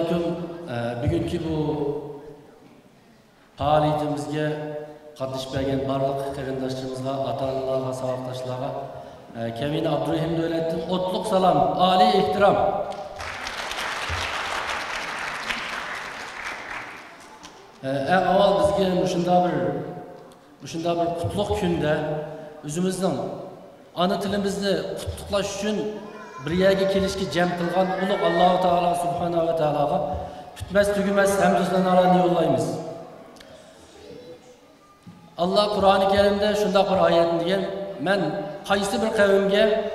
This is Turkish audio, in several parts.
aleyküm. Bugünkü bu faaliyetimizge katılışıp bergen barlıq qarindaşlarımızga, ata-analarga, sabaqdaşlarga Kemin Abdurehim Dölet'in otluq salam, ali ehtiram. En avval bizge muşunda bir kutluq künde özümüzden ana tilimizni kutluqlaş üçün bir yerge kelişki cem kılgan uluq Allahu Teala Subhanahu ve Teala'ga bitmez tügümez hamdüzlanarani yollaymiz. Allah Kur'an-ı Kerim'de şunda bir ayetini diyen men kayısı bir kavimge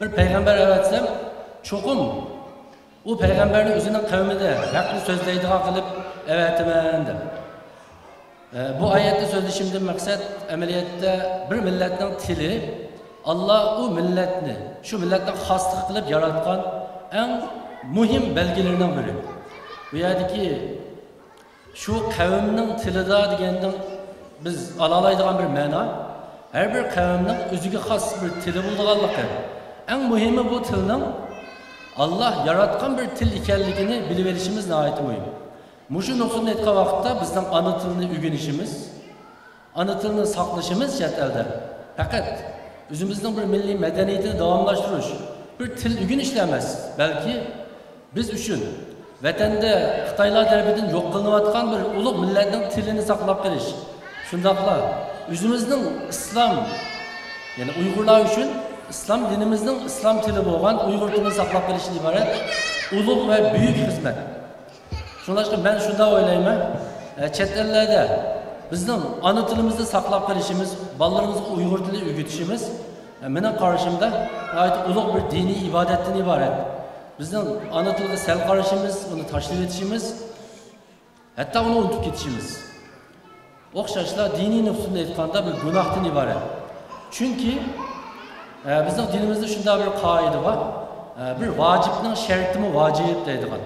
bir peygamber evetsem çokum o peygamberin özünün kavmide haklı sözleydi kılıp evetmen de. Bu ayette sözleşimden maksat ameliyette bir milletin tili Allah o milletini, şu milletten hastalık kılıp yaratkan en mühim belgelerinden biri. Bu yani ki şu kavminin tilida degenden biz alalaydıgan bir mena, her bir kavminin özüge has bir tili bulduğallıkı. En mühimi bu tilinin Allah yaratkan bir til ikenligini biliverişimiz nihayeti mühim. Muşu noksunun etki vaxtda bizden ana tilini ügünüşümüz, ana tilini saklışımız şart elde. Fakat özümüzden bir milli medeniyetini devamlaştırış, bir til ügün işlemez. Belki biz üçün vatanda Xitaylar tarafından yok kılınavatkan bir uluq milletin tilini saklap geliş. Şundakla, özümüzden İslam, yani Uygurlar üçün İslam dinimizden İslam tili boğan Uygur tilini saklap gelişini ibaret uluq ve büyük hizmet. Şunlaştık ben şunda oylayma, çetlerde bizden ana tilimizde saklap gelişimiz, ballarımızı Uygur dili ügütüşümüz, benim karşımda gayet uluq bir dini ibadetten ibaret. Bizden ana tilde sel karışımız, onu taşlil etişimiz, hatta onu unutup gitişimiz. Okşaşla dini nüfusunda etkanda bir günahtan ibaret. Çünkü bizden dinimizde şunda bir kaide var, bir vacibden şertimi vacip deydi var.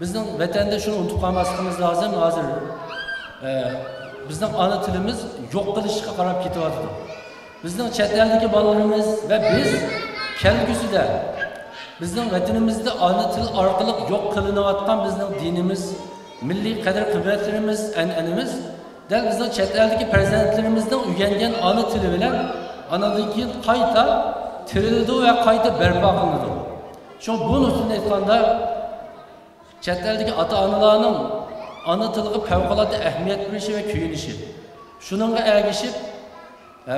Bizden vatanda şunu unutup kalmasımız lazım, hazır. Bizden ana tilimiz yok kılışıqa karab ketiyordu. Bizden çetlerdeki balalarımız ve biz kelgüsüde bizden vatanımızda ana til arkalık yok kılınavatkan bizden dinimiz, milli kader kıbretlerimiz, enenimiz der bizden çetlerdeki prezentlerimizden ügengen ana tili bilen anadaki kayta tirildi ve kayta berpa kılındı. Çünkü bunun üstünde etkanda çetlerdeki ata analarının ana tılgı pevkalatı ehmiyet birişi ve köyün işi. Şununla ergişip,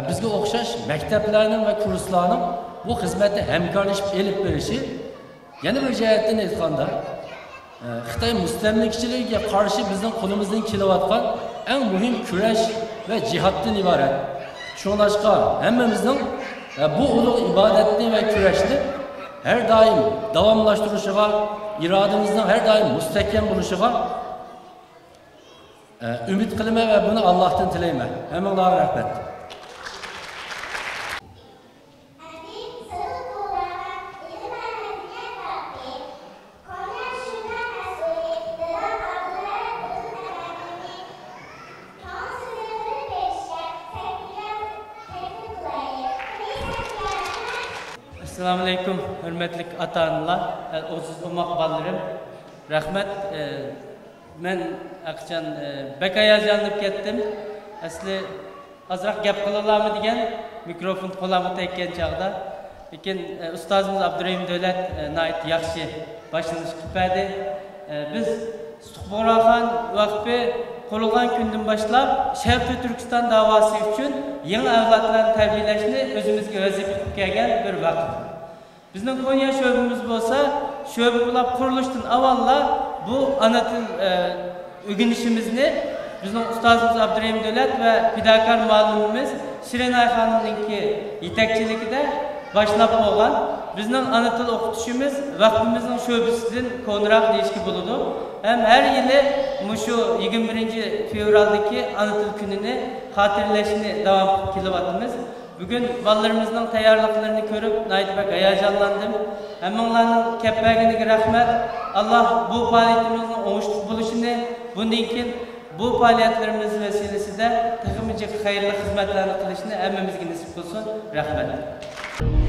bizge okşaş mekteplerinin ve kurslarının bu hizmeti hemkarlaşıp elip birişi, yeni bir cihetten etkanda, Xitay müstemlikçiliğe karşı bizden kolumuzdan kilovatkan en mühim küreş ve cihattin ibaret. Şunlaşka hemimizden bu uluq ibadetli ve küreşli her daim devamlaştırışıga, iradımızdan her daim müstekem buluşuğa, ümit kılma ve bunu Allah'tan dileyme. Hemen Allah'a rahmet. Esselamu Aleyküm, hürmetlik ata-analar, oğuz bulmak ballarım. Rahmet, ben akçan bekayajanlıp kettim. Asli azraq gap qılalamı degen mikrofon qolamı tekken çağda. Lekin ustazımız Abdurehim Dölet nayt yaxşı başlanış qipadi. Biz Sutuq Bughraxan Vakfı qurulğan gündən başlap Şerqiy Türkistan davası üçün yeni avlatlarni tərbiyələşni özümüzgə vəzifə qılıb gələn bir vaqt. Bizning Konya şöbimiz bolsa, şöbə bulab quruluşdan avalla bu ana til ügünüşümüzni bizim ustazımız Abdurehim Dölet ve fidakar muallimimiz Şirinay Hanım'ınki yetekçilikte başlap boğan bizim ana til okutuşumuz vaktimizin şöbüsüden konrak değişki buludu. Hem her yili Muşu 21. fevraldaki ana til gününü hatırlaşını devam kilovatımız. Bugün ballarımızın tayarlıklarını görüp nayit ve gayacanlandım. Hem onların kepbergindeki rahmet Allah bu faaliyetimizin oluşturup buluşunu bunun bu faaliyetlerimiz vesilesi de takımıcı hayırlı hizmetlerini kılışını emmemizin nisip olsun. Rahmet.